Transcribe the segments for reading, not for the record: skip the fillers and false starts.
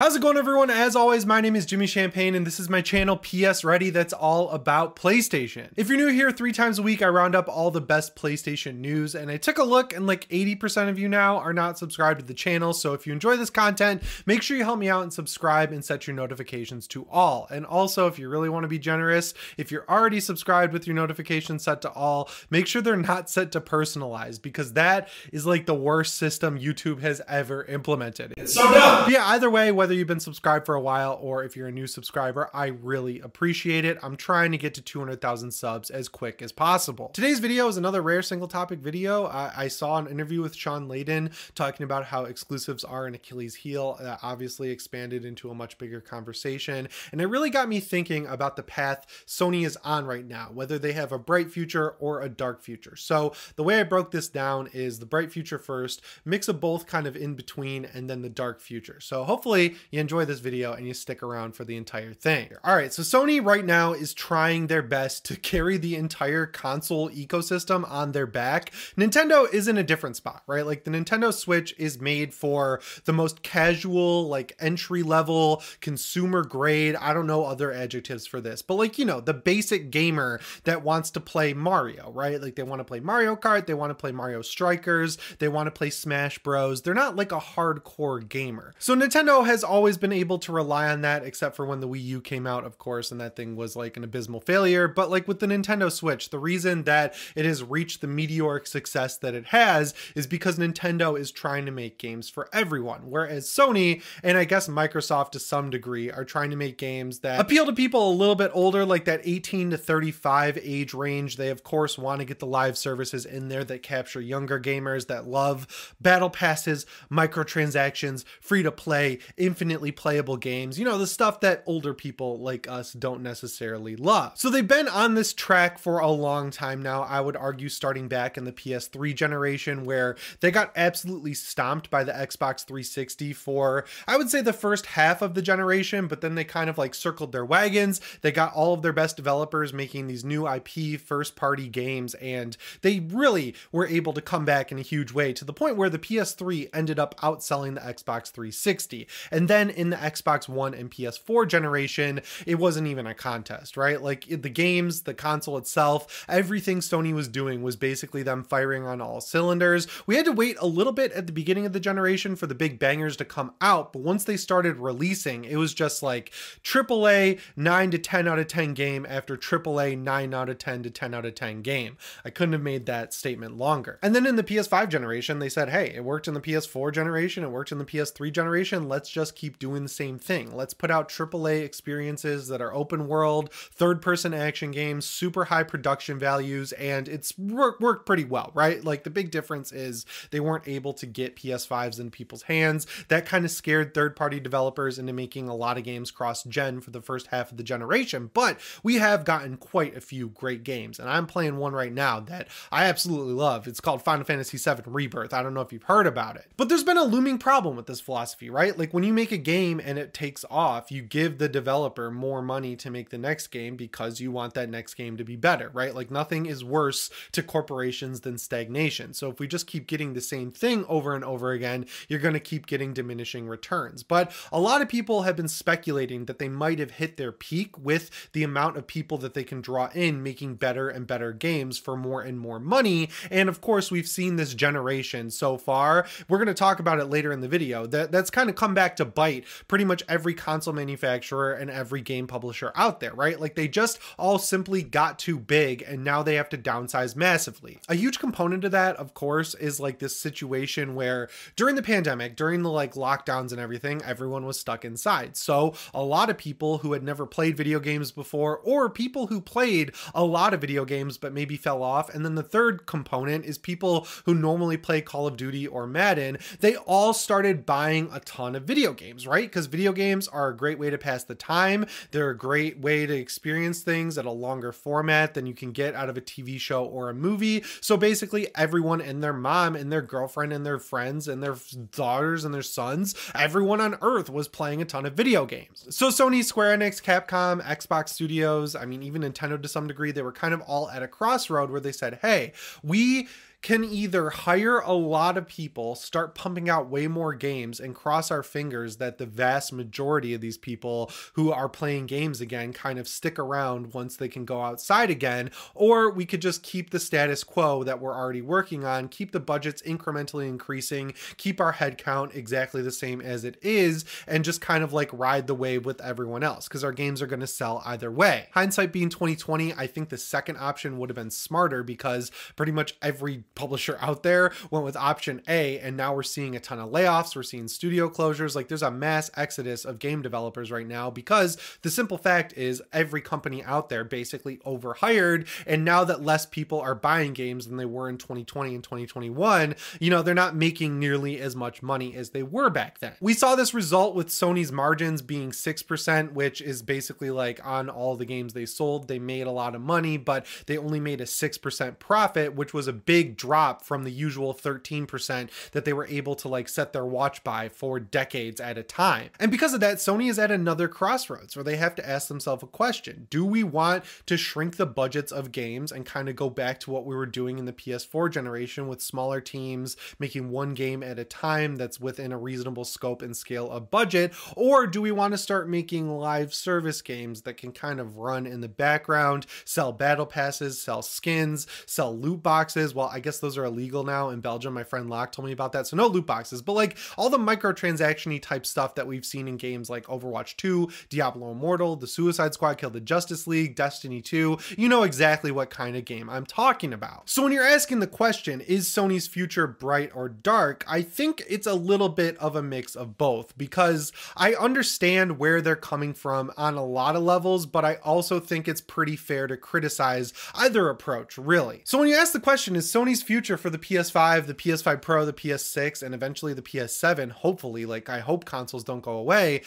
How's it going, everyone? As always, my name is Jimmy Champagne and this is my channel PS Ready, that's all about PlayStation. If you're new here, 3 times a week I round up all the best PlayStation news, and I took a look and like 80% of you now are not subscribed to the channel. So if you enjoy this content, make sure you help me out and subscribe and set your notifications to all. And also, if you really want to be generous, if you're already subscribed with your notifications set to all, make sure they're not set to personalized, because that is like the worst system YouTube has ever implemented. It's so dumb. Yeah, either way, whether you've been subscribed for a while or if you're a new subscriber, I really appreciate it. I'm trying to get to 200,000 subs as quick as possible. Today's video is another rare single topic video. I saw an interview with Sean Layden talking about how exclusives are an Achilles heel. That obviously expanded into a much bigger conversation, and it really got me thinking about the path Sony is on right now, whether they have a bright future or a dark future. So the way I broke this down is the bright future first, mix of both kind of in between, and then the dark future. So hopefully you enjoy this video and you stick around for the entire thing. All right, so Sony right now is trying their best to carry the entire console ecosystem on their back. Nintendo is in a different spot, right? Like the Nintendo Switch is made for the most casual, like entry level, consumer grade, I don't know other adjectives for this, but like, you know, the basic gamer that wants to play Mario, right? Like they want to play Mario Kart, they want to play Mario Strikers, they want to play Smash Bros. They're not like a hardcore gamer. So Nintendo has always been able to rely on that, except for when the Wii U came out, of course, and that thing was like an abysmal failure. But like with the Nintendo Switch, the reason that it has reached the meteoric success that it has is because Nintendo is trying to make games for everyone, whereas Sony and I guess Microsoft to some degree are trying to make games that appeal to people a little bit older, like that 18 to 35 age range. They of course want to get the live services in there that capture younger gamers that love battle passes, microtransactions, free to play, infinitely playable games, you know, the stuff that older people like us don't necessarily love. So they've been on this track for a long time now. I would argue starting back in the PS3 generation, where they got absolutely stomped by the Xbox 360 for, I would say, the first half of the generation, but then they kind of like circled their wagons. They got all of their best developers making these new IP first party games, and they really were able to come back in a huge way, to the point where the PS3 ended up outselling the Xbox 360. And then in the Xbox One and PS4 generation, it wasn't even a contest, right? Like the games, the console itself, everything Sony was doing was basically them firing on all cylinders. We had to wait a little bit at the beginning of the generation for the big bangers to come out, but once they started releasing, it was just like AAA 9 to 10 out of 10 game after AAA 9 out of 10 to 10 out of 10 game. I couldn't have made that statement longer. And then in the PS5 generation, they said, hey, it worked in the PS4 generation, it worked in the PS3 generation, let's just keep doing the same thing. Let's put out AAA experiences that are open world, third-person action games, super high production values, and it's worked pretty well, right? Like the big difference is they weren't able to get PS5s in people's hands. That kind of scared third-party developers into making a lot of games cross-gen for the first half of the generation, but we have gotten quite a few great games, and I'm playing one right now that I absolutely love. It's called Final Fantasy VII Rebirth. I don't know if you've heard about it, but there's been a looming problem with this philosophy, right? Like when you make a game and it takes off, you give the developer more money to make the next game because you want that next game to be better, right? Like nothing is worse to corporations than stagnation. So if we just keep getting the same thing over and over again, you're going to keep getting diminishing returns. But a lot of people have been speculating that they might have hit their peak with the amount of people that they can draw in making better and better games for more and more money. And of course, we've seen this generation so far. We're going to talk about it later in the video. That's kind of come back to bite pretty much every console manufacturer and every game publisher out there, right? Like they just all simply got too big and now they have to downsize massively. A huge component of that, of course, is like this situation where during the pandemic, during the like lockdowns and everything, everyone was stuck inside. So a lot of people who had never played video games before, or people who played a lot of video games but maybe fell off. And then the third component is people who normally play Call of Duty or Madden. They all started buying a ton of video games, right? Because video games are a great way to pass the time. They're a great way to experience things at a longer format than you can get out of a TV show or a movie. So basically everyone and their mom and their girlfriend and their friends and their daughters and their sons, everyone on earth was playing a ton of video games. So Sony, Square Enix, Capcom, Xbox Studios, I mean, even Nintendo to some degree, they were kind of all at a crossroad where they said, hey, we can either hire a lot of people, start pumping out way more games, and cross our fingers that the vast majority of these people who are playing games again kind of stick around once they can go outside again, or we could just keep the status quo that we're already working on, keep the budgets incrementally increasing, keep our headcount exactly the same as it is, and just kind of like ride the wave with everyone else, because our games are going to sell either way. Hindsight being 2020, I think the second option would have been smarter, because pretty much every publisher out there went with option A, and now we're seeing a ton of layoffs, we're seeing studio closures, like there's a mass exodus of game developers right now, because the simple fact is every company out there basically overhired, and now that less people are buying games than they were in 2020 and 2021, you know, they're not making nearly as much money as they were back then. We saw this result with Sony's margins being 6%, which is basically like on all the games they sold, they made a lot of money, but they only made a 6% profit, which was a big drop from the usual 13% that they were able to like set their watch by for decades at a time. And because of that, Sony is at another crossroads where they have to ask themselves a question. Do we want to shrink the budgets of games and kind of go back to what we were doing in the PS4 generation with smaller teams making one game at a time that's within a reasonable scope and scale of budget? Or do we want to start making live service games that can kind of run in the background, sell battle passes, sell skins, sell loot boxes? Well, I guess those are illegal now in Belgium. My friend Locke told me about that. So no loot boxes, but like all the microtransaction-y type stuff that we've seen in games like Overwatch 2, Diablo Immortal, The Suicide Squad, Kill the Justice League, Destiny 2, you know exactly what kind of game I'm talking about. So when you're asking the question, is Sony's future bright or dark? I think it's a little bit of a mix of both, because I understand where they're coming from on a lot of levels, but I also think it's pretty fair to criticize either approach, really. So when you ask the question, is Sony's future for the PS5, the PS5 Pro, the PS6, and eventually the PS7, hopefully, like I hope consoles don't go away,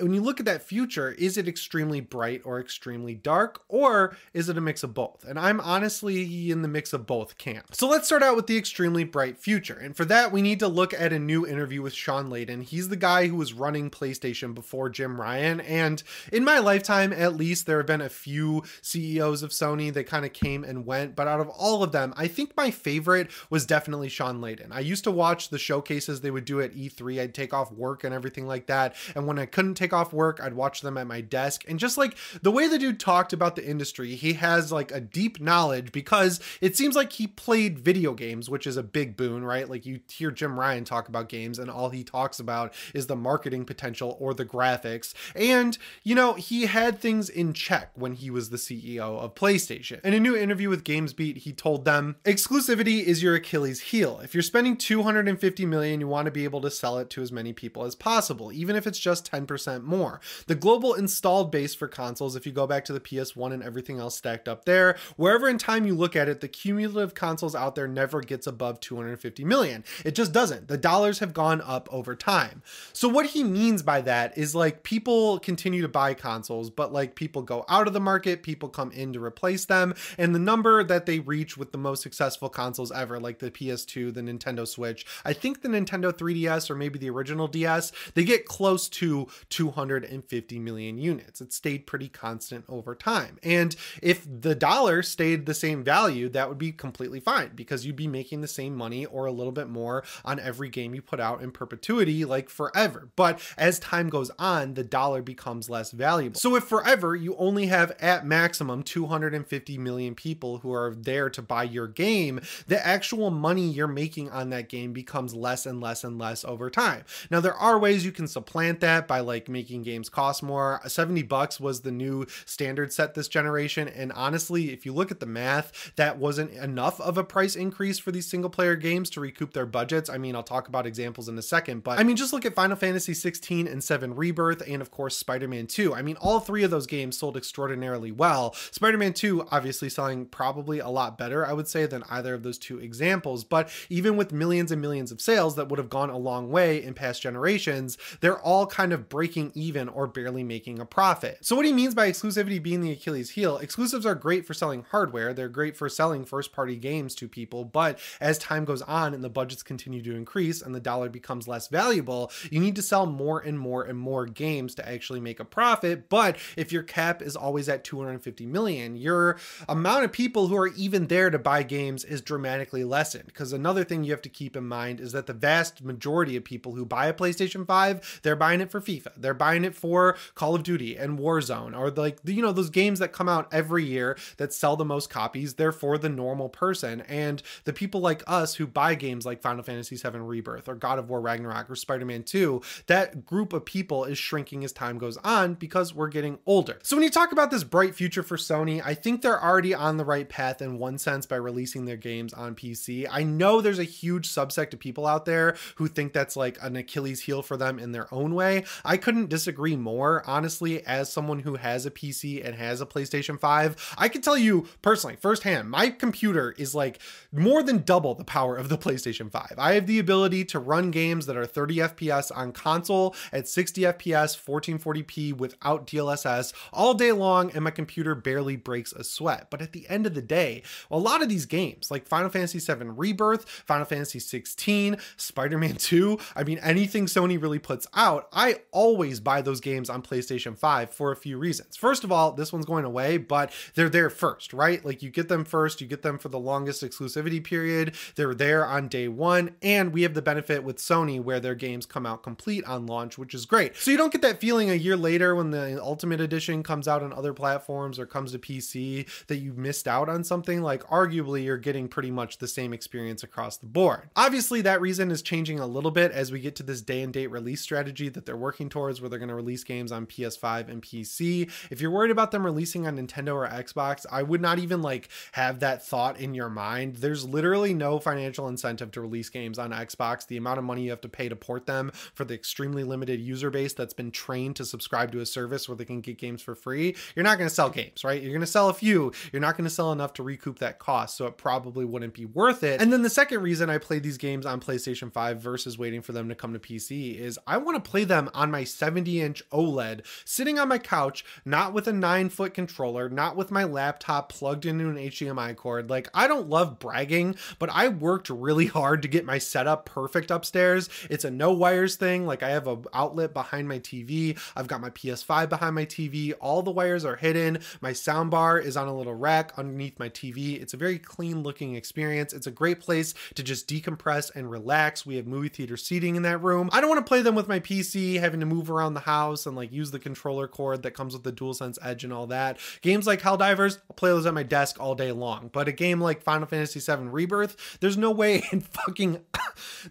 when you look at that future, is it extremely bright or extremely dark, or is it a mix of both? And I'm honestly in the mix of both camps. So let's start out with the extremely bright future. And for that, we need to look at a new interview with Sean Layden. He's the guy who was running PlayStation before Jim Ryan. And in my lifetime, at least, there have been a few CEOs of Sony that kind of came and went. But out of all of them, I think my favorite was definitely Sean Layden. I used to watch the showcases they would do at E3. I'd take off work and everything like that. And when I couldn't take off work, I'd watch them at my desk. And just like the way the dude talked about the industry, he has like a deep knowledge, because it seems like he played video games, which is a big boon, right? Like you hear Jim Ryan talk about games and all he talks about is the marketing potential or the graphics. And, you know, he had things in check when he was the CEO of PlayStation. In a new interview with GamesBeat, he told them, exclusivity is your Achilles heel. If you're spending $250 million, you want to be able to sell it to as many people as possible, even if it's just 10% more. The global installed base for consoles, if you go back to the PS1 and everything else stacked up there, wherever in time you look at it, the cumulative consoles out there never gets above 250 million. It just doesn't. The dollars have gone up over time. So what he means by that is like people continue to buy consoles, but like people go out of the market, people come in to replace them. And the number that they reach with the most successful consoles ever, like the PS2, the Nintendo Switch, I think the Nintendo 3DS, or maybe the original DS, they get close to 250 million units. It stayed pretty constant over time. And if the dollar stayed the same value, that would be completely fine, because you'd be making the same money or a little bit more on every game you put out in perpetuity, like forever. But as time goes on, the dollar becomes less valuable. So if forever you only have at maximum 250 million people who are there to buy your game, the actual money you're making on that game becomes less and less and less over time. Now, there are ways you can supplant that by like making games cost more. $70 was the new standard set this generation. And honestly, if you look at the math, that wasn't enough of a price increase for these single player games to recoup their budgets. I mean, I'll talk about examples in a second, but I mean, just look at Final Fantasy XVI and VII Rebirth, and of course, Spider-Man 2. I mean, all three of those games sold extraordinarily well. Spider-Man 2 obviously selling probably a lot better, I would say, than either of those two examples. But even with millions and millions of sales that would have gone a long way in past generations, they're all kind of breaking even or barely making a profit. So what he means by exclusivity being the Achilles heel, exclusives are great for selling hardware. They're great for selling first-party games to people, but as time goes on and the budgets continue to increase and the dollar becomes less valuable, you need to sell more and more and more games to actually make a profit. But if your cap is always at 250 million, your amount of people who are even there to buy games is dramatically dramatically lessened. Because another thing you have to keep in mind is that the vast majority of people who buy a PlayStation 5, they're buying it for FIFA, they're buying it for Call of Duty and Warzone, or like, you know, those games that come out every year that sell the most copies. They're for the normal person, and the people like us who buy games like Final Fantasy VII Rebirth or God of War Ragnarok or Spider-Man 2, that group of people is shrinking as time goes on because we're getting older. So when you talk about this bright future for Sony, I think they're already on the right path in one sense by releasing their games on PC. I know there's a huge subsect of people out there who think that's like an Achilles heel for them in their own way. I couldn't disagree more, honestly. As someone who has a PC and has a PlayStation 5, I can tell you personally firsthand, my computer is like more than double the power of the PlayStation 5. I have the ability to run games that are 30 FPS on console at 60 FPS, 1440p without DLSS all day long, and my computer barely breaks a sweat. But at the end of the day, a lot of these games like Final Fantasy VII Rebirth, Final Fantasy XVI, Spider-Man 2, I mean, anything Sony really puts out, I always buy those games on PlayStation 5 for a few reasons. First of all, this one's going away, but they're there first, right? Like, you get them first, you get them for the longest exclusivity period, they're there on day one, and we have the benefit with Sony where their games come out complete on launch, which is great. So you don't get that feeling a year later when the Ultimate Edition comes out on other platforms or comes to PC that you missed out on something. Like, arguably you're getting pretty much the same experience across the board. Obviously that reason is changing a little bit as we get to this day and date release strategy that they're working towards, where they're going to release games on PS5 and PC. If you're worried about them releasing on Nintendo or Xbox, I would not even like have that thought in your mind. There's literally no financial incentive to release games on Xbox. The amount of money you have to pay to port them for the extremely limited user base that's been trained to subscribe to a service where they can get games for free, you're not going to sell games, right? You're going to sell a few, you're not going to sell enough to recoup that cost, so it probably wouldn't be worth it. And then the second reason I play these games on PlayStation 5 versus waiting for them to come to PC is I want to play them on my 70-inch OLED sitting on my couch, not with a 9-foot controller, not with my laptop plugged into an HDMI cord. Like, I don't love bragging, but I worked really hard to get my setup perfect upstairs. It's a no wires thing. Like, I have an outlet behind my TV, I've got my PS5 behind my TV, all the wires are hidden, my sound bar is on a little rack underneath my TV. It's a very clean looking experience. It's a great place to just decompress and relax. We have movie theater seating in that room. I don't want to play them with my PC, having to move around the house and like use the controller cord that comes with the DualSense Edge and all that. Games like Helldivers, I'll play those at my desk all day long. But a game like Final Fantasy VII Rebirth, there's no way in fucking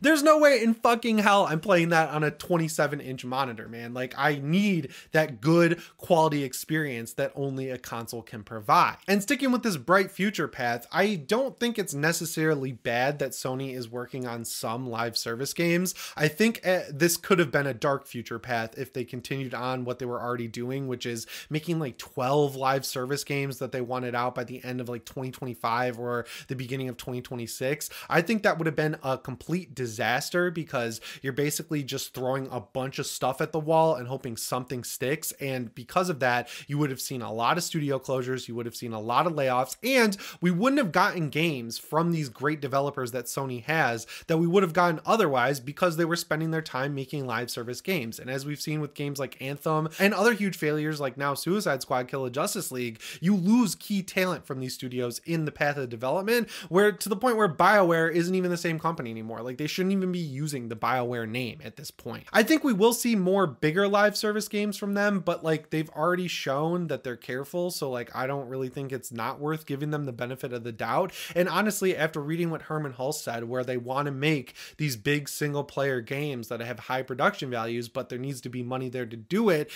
there's no way in fucking hell I'm playing that on a 27-inch monitor, man. Like, I need that good quality experience that only a console can provide. And sticking with this bright future path, I don't think it's necessarily bad that Sony is working on some live service games. I think this could have been a dark future path if they continued on what they were already doing, which is making like 12 live service games that they wanted out by the end of like 2025 or the beginning of 2026. I think that would have been a complete disaster, because you're basically just throwing a bunch of stuff at the wall and hoping something sticks. And because of that, you would have seen a lot of studio closures, you would have seen a lot of layoffs, and we wouldn't have gotten games from these great developers that Sony has that we would have gotten otherwise, because they were spending their time making live service games. And as we've seen with games like Anthem and other huge failures like now Suicide Squad, Kill the Justice League, you lose key talent from these studios in the path of development, where to the point where BioWare isn't even the same company anymore. Like, they shouldn't even be using the BioWare name at this point. I think we will see more bigger live service games from them, but like, they've already shown that they're careful. So like, I don't really think it's not worth giving them the benefit of the doubt. And honestly, after reading what Herman Hulst said, where they want to make these big single player games that have high production values, but there needs to be money there to do it.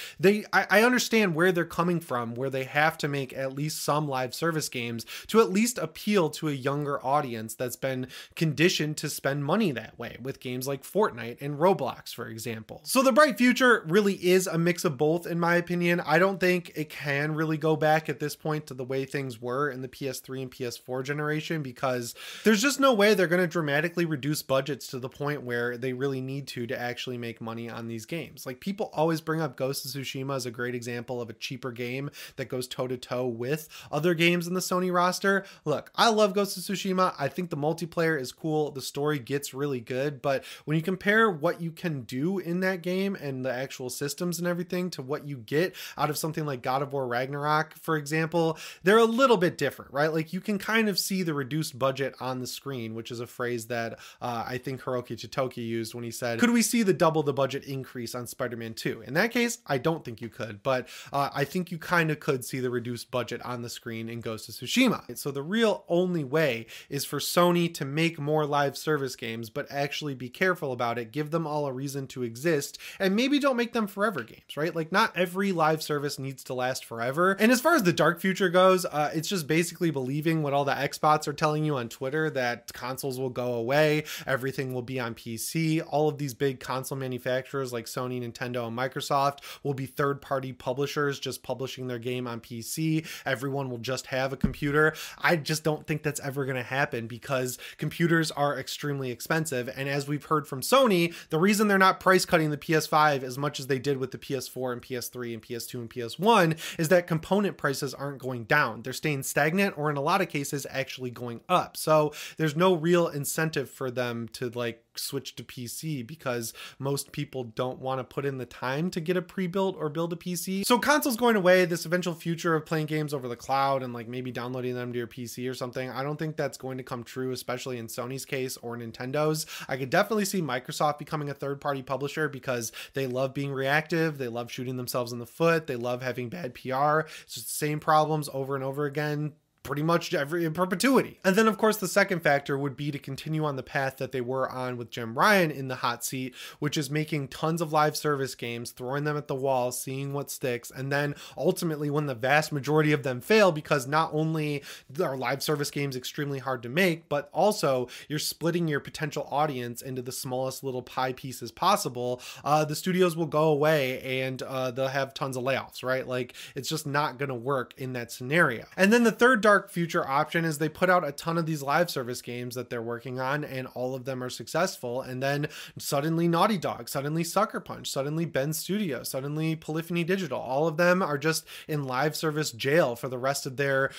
I understand where they're coming from, where they have to make at least some live service games to at least appeal to a younger audience that's been conditioned to spend money that way with games like Fortnite and Roblox, for example. So the bright future really is a mix of both, in my opinion. I don't think it can really go back at this point to the way things were in the PS3 and PS4 generation, because there's just no way they're going to dramatically reduce budgets to the point where they really need to actually make money on these games. Like, people always bring up Ghost of Tsushima as a great example of a cheaper game that goes toe to toe with other games in the Sony roster. Look, I love Ghost of Tsushima. I think the multiplayer is cool. The story gets really good, but when you compare what you can do in that game and the actual systems and everything to what you get out of something like God of War Ragnarok, for example, they're a little bit different, right? Like, you can kind of see the reduced reduced budget on the screen, which is a phrase that I think Hiroki Totoki used when he said, could we see the double the budget increase on Spider-Man 2? In that case, I don't think you could, but I think you kind of could see the reduced budget on the screen in Ghost of Tsushima. So the real only way is for Sony to make more live service games, but actually be careful about it, give them all a reason to exist, and maybe don't make them forever games, right? Like, not every live service needs to last forever. And as far as the dark future goes, it's just basically believing what all the Xbots are telling you on Twitter, that consoles will go away, everything will be on PC, all of these big console manufacturers like Sony, Nintendo, and Microsoft will be third-party publishers just publishing their game on PC, everyone will just have a computer. I just don't think that's ever going to happen, because computers are extremely expensive, and as we've heard from Sony, the reason they're not price cutting the PS5 as much as they did with the PS4 and PS3 and PS2 and PS1 is that component prices aren't going down. They're staying stagnant, or in a lot of cases actually going up. So there's no real incentive for them to like switch to PC, because most people don't want to put in the time to get a pre-built or build a PC. So consoles going away, this eventual future of playing games over the cloud and like maybe downloading them to your PC or something, I don't think that's going to come true, especially in Sony's case or Nintendo's. I could definitely see Microsoft becoming a third-party publisher, because they love being reactive, they love shooting themselves in the foot, they love having bad PR. It's just the same problems over and over again, pretty much every in perpetuity. And then of course the second factor would be to continue on the path that they were on with Jim Ryan in the hot seat, which is making tons of live service games, throwing them at the wall, seeing what sticks, and then ultimately when the vast majority of them fail, because not only are live service games extremely hard to make, but also you're splitting your potential audience into the smallest little pie pieces possible, the studios will go away and they'll have tons of layoffs, right? Like, it's just not gonna work in that scenario. And then the third dark future option is they put out a ton of these live service games that they're working on, and all of them are successful, and then suddenly Naughty Dog, suddenly Sucker Punch, suddenly Ben Studio, suddenly Polyphony Digital, all of them are just in live service jail for the rest of their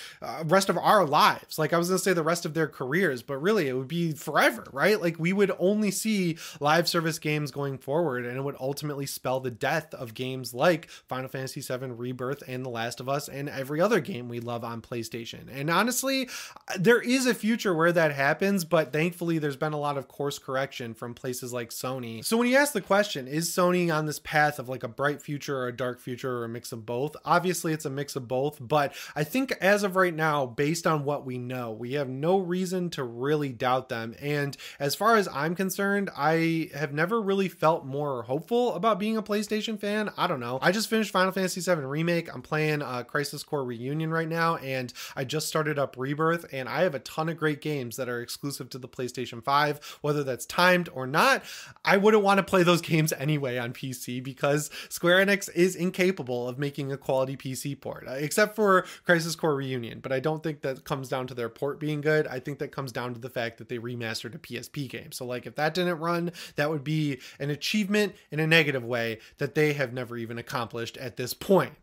rest of our lives. Like, I was gonna say the rest of their careers, but really it would be forever, right? Like, we would only see live service games going forward, and it would ultimately spell the death of games like Final Fantasy VII Rebirth and The Last of Us and every other game we love on PlayStation. And honestly, there is a future where that happens, but thankfully there's been a lot of course correction from places like Sony. So when you ask the question, is Sony on this path of like a bright future or a dark future or a mix of both? Obviously it's a mix of both, but I think as of right now, based on what we know, we have no reason to really doubt them. And as far as I'm concerned, I have never really felt more hopeful about being a PlayStation fan. I don't know. I just finished Final Fantasy VII Remake. I'm playing Crisis Core Reunion right now, and I just started up Rebirth, and I have a ton of great games that are exclusive to the PlayStation 5, whether that's timed or not. I wouldn't want to play those games anyway on PC, because Square Enix is incapable of making a quality PC port, except for Crisis Core Reunion, but I don't think that comes down to their port being good. I think that comes down to the fact that they remastered a PSP game. So like, if that didn't run, that would be an achievement in a negative way that they have never even accomplished at this point.